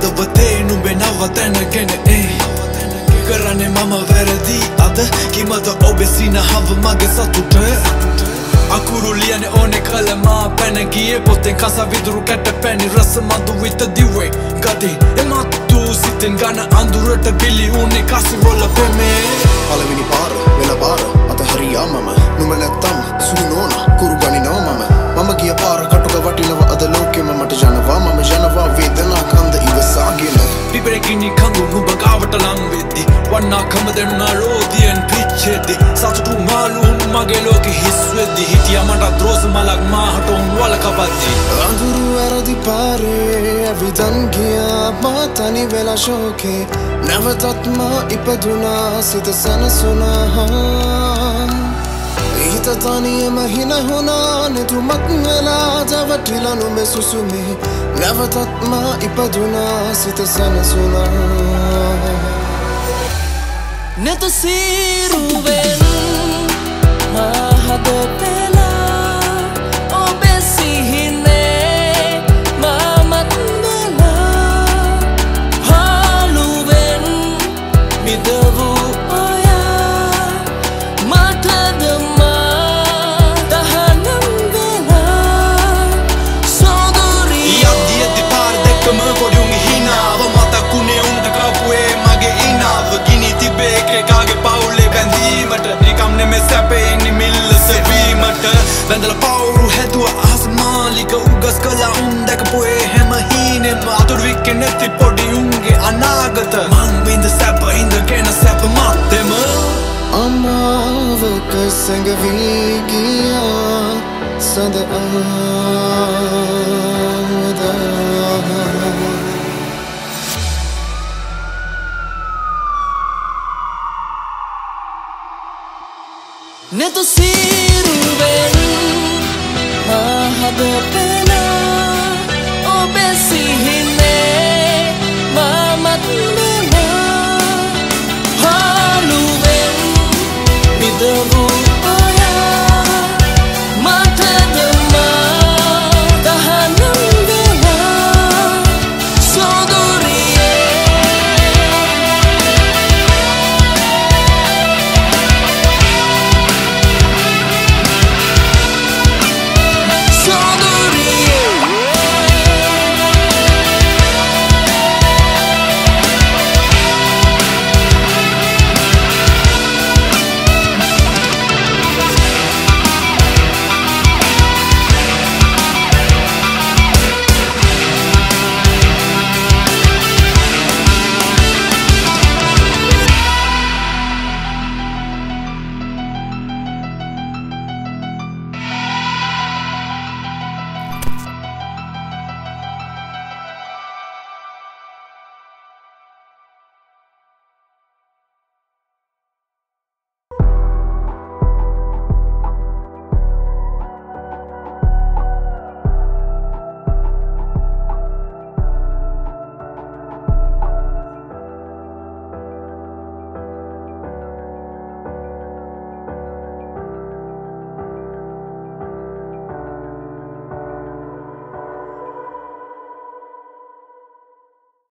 had vate nu bena vaten kene e karane mama verdi ada kimata obesina hav mage satut akuruliane one kalama pene gie poten kasa viduru kete peni rasma duita diwe gati ematu sitten gana andurata bili une kasi rola peme palavini par vela par ata hariya mama nume nattam sunona kurugani no mama mama giya par katuka watinawa ada loke mama ta janawa mama janawa vedana kanda ivasagena piperekini kangu nuba gawata lam veddi wanna kamadena rodien pichedi satutu malum mage loke hiswedi hitiya mata dros malak ma haton wala kabati anduru eradi pare avidan giya matani vela shoke navatatma ipaduna sitasana sunaha tatani mahina huna ne tu matngala javatila no me susume navatatma ipaduna sitasana suna ne tu siru ven mahadopela obesihine mamatngala halu ven midavu vendala pauru hetua asmalika ugas kala undaka poe hema hine matur vikene ti podi unge anagata man in the sap in the can sap matema amma vaka sanga vigiya sada amada ne tu sirven mahadopena obesi